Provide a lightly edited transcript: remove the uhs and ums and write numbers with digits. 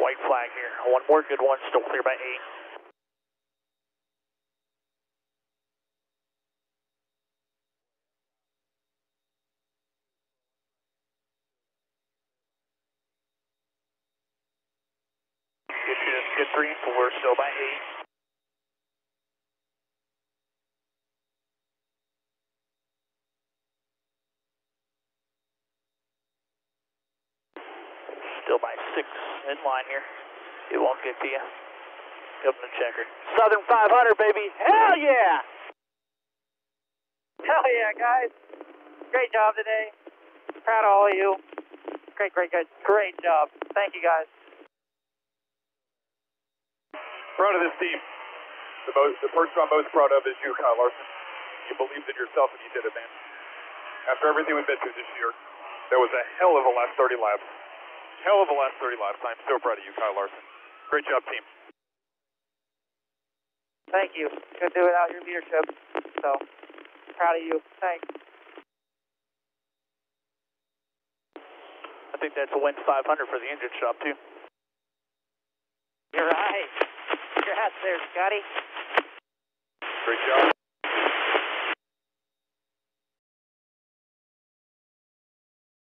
white flag here. One more good one, still clear by 8. Good 3-4, still by 8. Still by 6, in line here. It won't get to you. Up in the checker. Southern 500, baby. Hell yeah! Hell yeah, guys. Great job today. Proud of all of you. Great, great, guys. Great job. Thank you, guys. Proud of this team. The person I'm most proud of is you, Kyle Larson. You believed in yourself and you did it, man. After everything we've been through this year, that was a hell of a last 30 laps. Hell of a last 30 laps. I'm so proud of you, Kyle Larson. Great job, team. Thank you. Couldn't do without your leadership. So, proud of you. Thanks. I think that's a win 500 for the engine shop, too. You're right. Congrats there, Scotty. Great job.